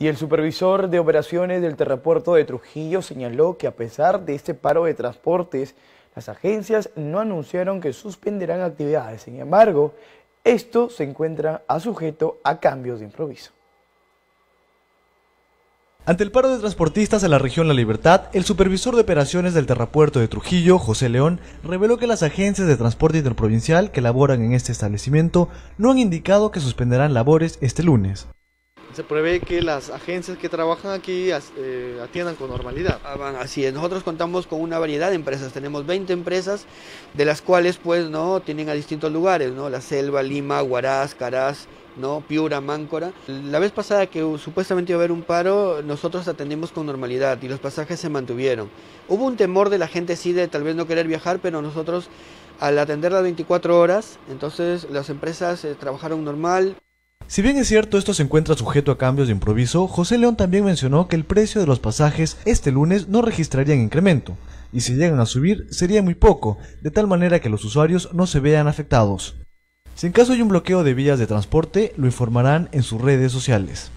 Y el supervisor de operaciones del Terrapuerto de Trujillo señaló que a pesar de este paro de transportes, las agencias no anunciaron que suspenderán actividades. Sin embargo, esto se encuentra sujeto a cambios de improviso. Ante el paro de transportistas en la región La Libertad, el supervisor de operaciones del Terrapuerto de Trujillo, José León, reveló que las agencias de transporte interprovincial que laboran en este establecimiento no han indicado que suspenderán labores este lunes. Se prevé que las agencias que trabajan aquí atiendan con normalidad. Así es, nosotros contamos con una variedad de empresas, tenemos 20 empresas, de las cuales pues no tienen a distintos lugares, ¿no? La Selva, Lima, Huaraz, Caraz, ¿no? Piura, Máncora. La vez pasada que supuestamente iba a haber un paro, nosotros atendimos con normalidad y los pasajes se mantuvieron. Hubo un temor de la gente sí de tal vez no querer viajar, pero nosotros al atender las 24 horas, entonces las empresas trabajaron normal. Si bien es cierto esto se encuentra sujeto a cambios de improviso, José León también mencionó que el precio de los pasajes este lunes no registrarían incremento, y si llegan a subir sería muy poco, de tal manera que los usuarios no se vean afectados. Si en caso hay un bloqueo de vías de transporte, lo informarán en sus redes sociales.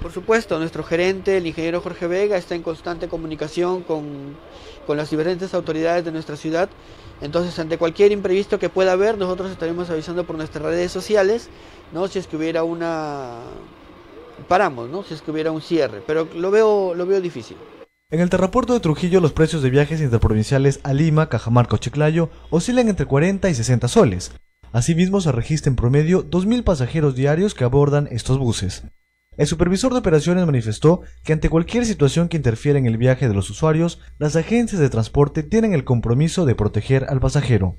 Por supuesto, nuestro gerente, el ingeniero Jorge Vega, está en constante comunicación con las diferentes autoridades de nuestra ciudad. Entonces, ante cualquier imprevisto que pueda haber, nosotros estaremos avisando por nuestras redes sociales, ¿no? Si es que hubiera una... paramos, ¿no? Si es que hubiera un cierre, pero lo veo difícil. En el Terrapuerto de Trujillo, los precios de viajes interprovinciales a Lima, Cajamarca o Chiclayo oscilan entre 40 y 60 soles. Asimismo, se registra en promedio 2.000 pasajeros diarios que abordan estos buses. El supervisor de operaciones manifestó que ante cualquier situación que interfiera en el viaje de los usuarios, las agencias de transporte tienen el compromiso de proteger al pasajero.